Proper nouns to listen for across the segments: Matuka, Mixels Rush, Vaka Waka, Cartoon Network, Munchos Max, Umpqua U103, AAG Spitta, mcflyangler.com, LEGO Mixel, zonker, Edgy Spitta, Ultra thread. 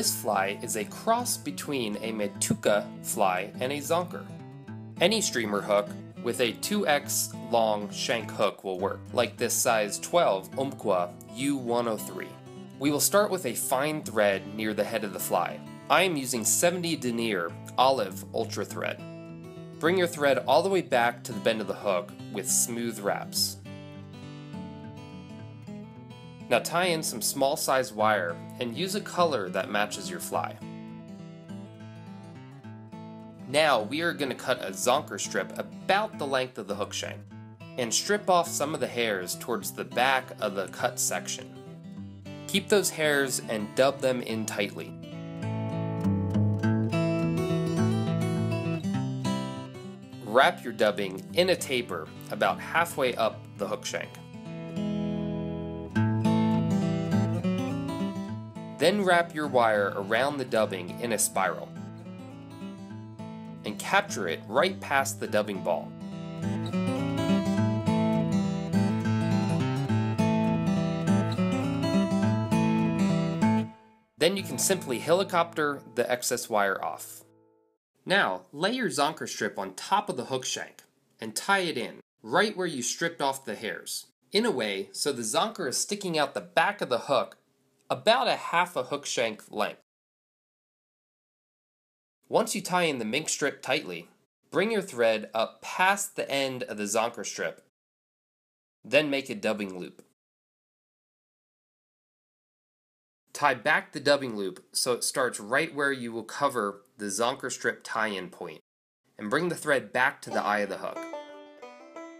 This fly is a cross between a matuka fly and a zonker. Any streamer hook with a 2x long shank hook will work, like this size 12 Umpqua U103. We will start with a fine thread near the head of the fly. I am using 70 denier olive ultra thread. Bring your thread all the way back to the bend of the hook with smooth wraps. Now tie in some small size wire and use a color that matches your fly. Now we are going to cut a zonker strip about the length of the hook shank and strip off some of the hairs towards the back of the cut section. Keep those hairs and dub them in tightly. Wrap your dubbing in a taper about halfway up the hook shank. Then wrap your wire around the dubbing in a spiral and capture it right past the dubbing ball. Then you can simply helicopter the excess wire off. Now lay your zonker strip on top of the hook shank and tie it in right where you stripped off the hairs, in a way so the zonker is sticking out the back of the hook about a half a hook shank length. Once you tie in the mink strip tightly, bring your thread up past the end of the zonker strip, then make a dubbing loop. Tie back the dubbing loop so it starts right where you will cover the zonker strip tie-in point, and bring the thread back to the eye of the hook.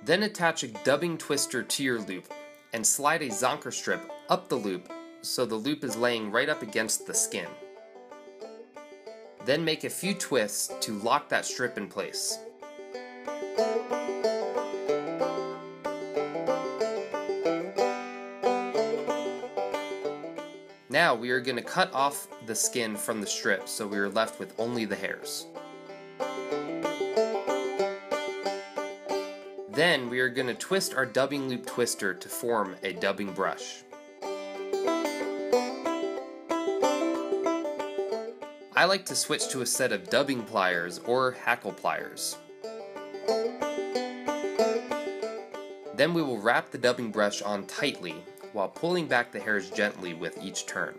Then attach a dubbing twister to your loop and slide a zonker strip up the loop so the loop is laying right up against the skin. Then make a few twists to lock that strip in place. Now we are going to cut off the skin from the strip so we are left with only the hairs. Then we are going to twist our dubbing loop twister to form a dubbing brush. I like to switch to a set of dubbing pliers or hackle pliers. Then we will wrap the dubbing brush on tightly while pulling back the hairs gently with each turn.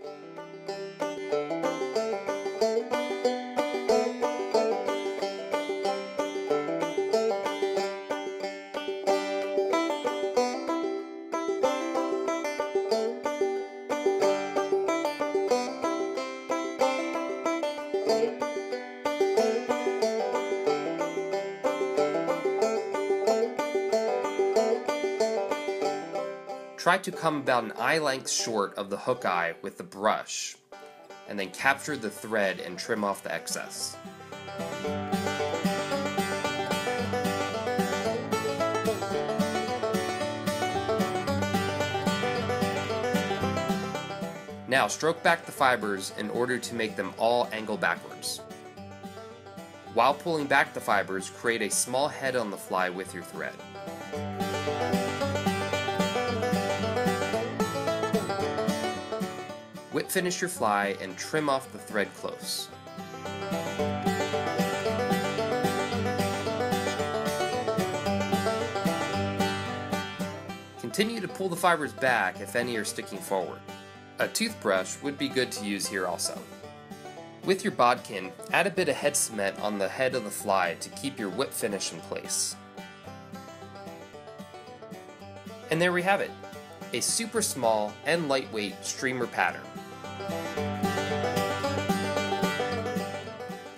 Try to come about an eye length short of the hook eye with the brush, and then capture the thread and trim off the excess. Now stroke back the fibers in order to make them all angle backwards. While pulling back the fibers, create a small head on the fly with your thread. Whip finish your fly and trim off the thread close. Continue to pull the fibers back if any are sticking forward. A toothbrush would be good to use here also. With your bodkin, add a bit of head cement on the head of the fly to keep your whip finish in place. And there we have it, a super small and lightweight streamer pattern.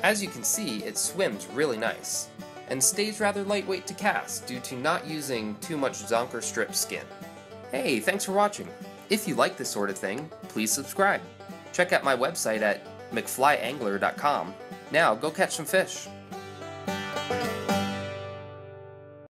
As you can see, it swims really nice, and stays rather lightweight to cast due to not using too much zonker strip skin. Hey, thanks for watching. If you like this sort of thing, please subscribe. Check out my website at mcflyangler.com. Now go catch some fish.